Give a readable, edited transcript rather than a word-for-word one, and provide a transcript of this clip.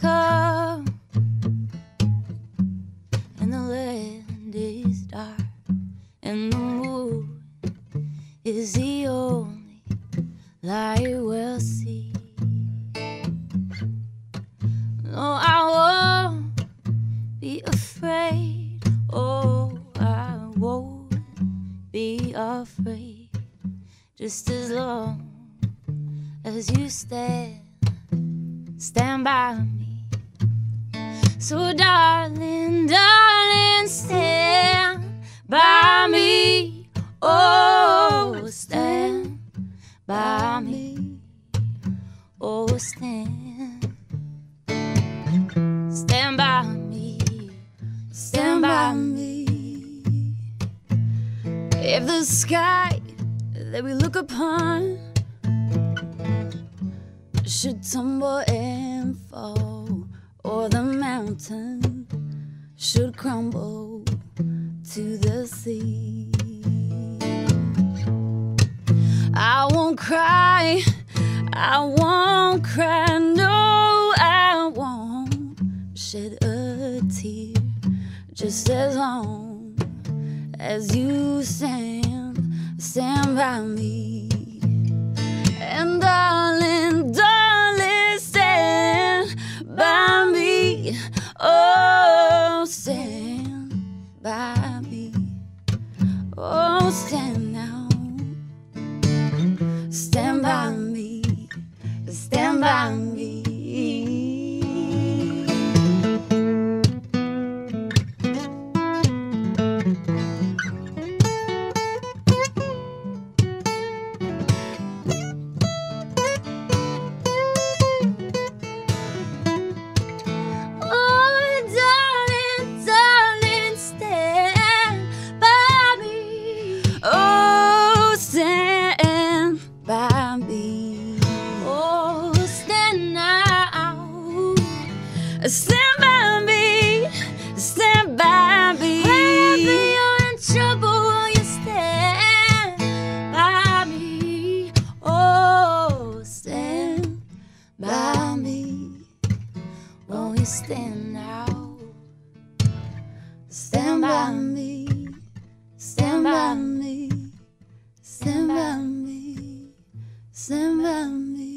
come and the land is dark and the moon is the only light we'll see. No, I won't be afraid. Oh, I won't be afraid, just as long as you stand by me. So darling, darling, stand by me. Oh, stand by me. Oh, stand by me. Stand by me. If the sky that we look upon should tumble and fall, or the mountain should crumble to the sea, I won't cry, I won't cry. No, I won't shed a tear, just as long as you stand by me. And darling, darling, stand by me. Oh, stand by me. Oh, stand now. Stand by me. Stand by me. Stand by me, stand by me. Whenever you're in trouble, will you stand by me? Oh, stand by me. Won't you stand now? Stand by me, stand by me, stand by me, stand by me.